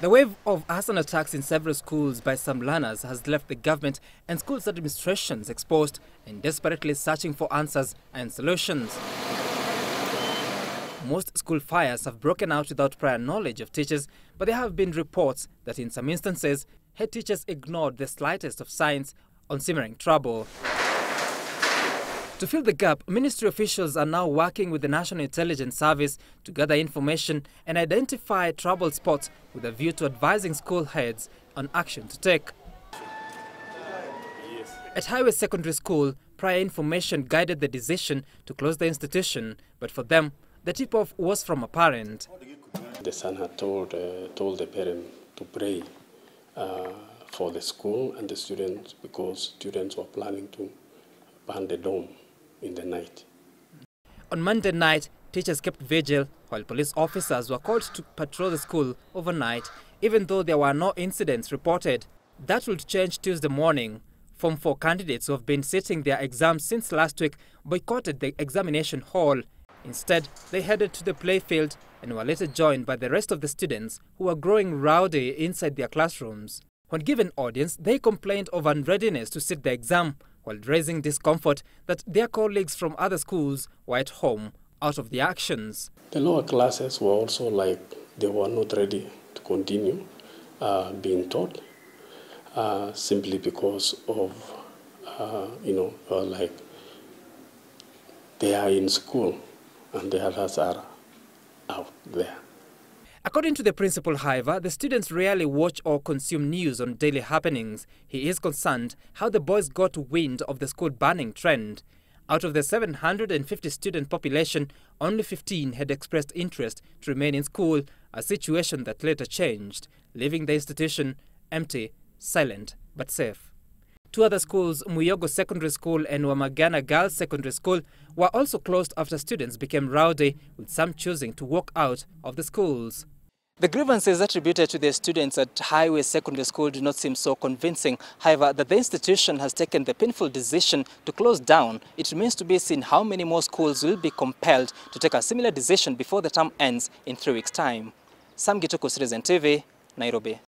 The wave of arson attacks in several schools by some learners has left the government and schools administrations exposed and desperately searching for answers and solutions. Most school fires have broken out without prior knowledge of teachers, but there have been reports that in some instances, head teachers ignored the slightest of signs on simmering trouble. To fill the gap, ministry officials are now working with the National Intelligence Service to gather information and identify trouble spots with a view to advising school heads on action to take. At Highway Secondary School, prior information guided the decision to close the institution, but for them, the tip-off was from a parent. The son had told the parent to pray for the school and the students because students were planning to burn the dome in the night. On Monday night, teachers kept vigil while police officers were called to patrol the school overnight, even though there were no incidents reported. That will change Tuesday morning. Form 4 candidates who have been sitting their exams since last week boycotted the examination hall. Instead, they headed to the playfield and were later joined by the rest of the students who were growing rowdy inside their classrooms. When given audience, they complained of unreadiness to sit the exam, while raising discomfort that their colleagues from other schools were at home out of the actions. The lower classes were also like they were not ready to continue being taught simply because of, like they are in school and the others are out there. According to the principal, Haiva, the students rarely watch or consume news on daily happenings. He is concerned how the boys got wind of the school burning trend. Out of the 750 student population, only 15 had expressed interest to remain in school, a situation that later changed, leaving the institution empty, silent, but safe. Two other schools, Muyogo Secondary School and Wamagana Girls Secondary School, were also closed after students became rowdy, with some choosing to walk out of the schools. The grievances attributed to the students at Highway Secondary School do not seem so convincing. However, that the institution has taken the painful decision to close down, it remains to be seen how many more schools will be compelled to take a similar decision before the term ends in 3 weeks' time. Sam Gituko, Citizen TV, Nairobi.